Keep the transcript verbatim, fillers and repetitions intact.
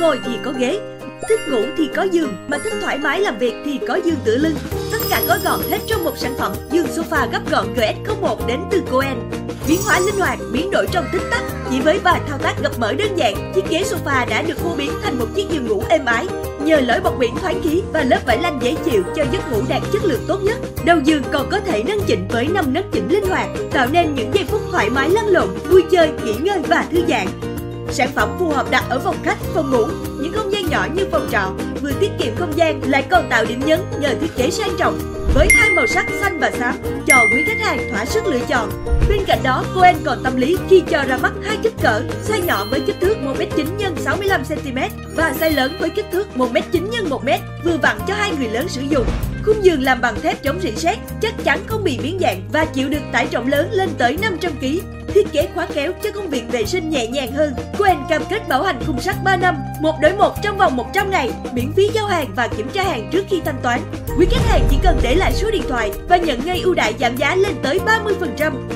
ngồi thì có ghế, thích ngủ thì có giường, mà thích thoải mái làm việc thì có giường tựa lưng. Tất cả gói gọn hết trong một sản phẩm giường sofa gấp gọn G S không một đến từ Koen. Biến hóa linh hoạt, biến đổi trong tích tắc, chỉ với vài thao tác gập mở đơn giản, chiếc ghế sofa đã được hô biến thành một chiếc giường ngủ êm ái. Nhờ lõi bọc biển thoáng khí và lớp vải lanh dễ chịu cho giấc ngủ đạt chất lượng tốt nhất. Đầu giường còn có thể nâng chỉnh với năm nấc chỉnh linh hoạt, tạo nên những giây phút thoải mái lăn lộn, vui chơi, nghỉ ngơi và thư giãn. Sản phẩm phù hợp đặt ở phòng khách, phòng ngủ, những không gian nhỏ như phòng trọ, vừa tiết kiệm không gian lại còn tạo điểm nhấn nhờ thiết kế sang trọng với hai màu sắc xanh và xám cho quý khách hàng thỏa sức lựa chọn. Bên cạnh đó, Koen còn tâm lý khi cho ra mắt hai kích cỡ, size nhỏ với kích thước một mét chín nhân sáu mươi lăm xăng-ti-mét và size lớn với kích thước một mét chín nhân một mét, vừa vặn cho hai người lớn sử dụng. Khung giường làm bằng thép chống rỉ sét, chắc chắn không bị biến dạng và chịu được tải trọng lớn lên tới năm trăm ki lô gam. Thiết kế khóa kéo cho công việc vệ sinh nhẹ nhàng hơn. Koen cam kết bảo hành khung sắt ba năm, một đổi một trong vòng một trăm ngày, miễn phí giao hàng và kiểm tra hàng trước khi thanh toán. Quý khách hàng chỉ cần để lại số điện thoại và nhận ngay ưu đãi giảm giá lên tới ba mươi phần trăm.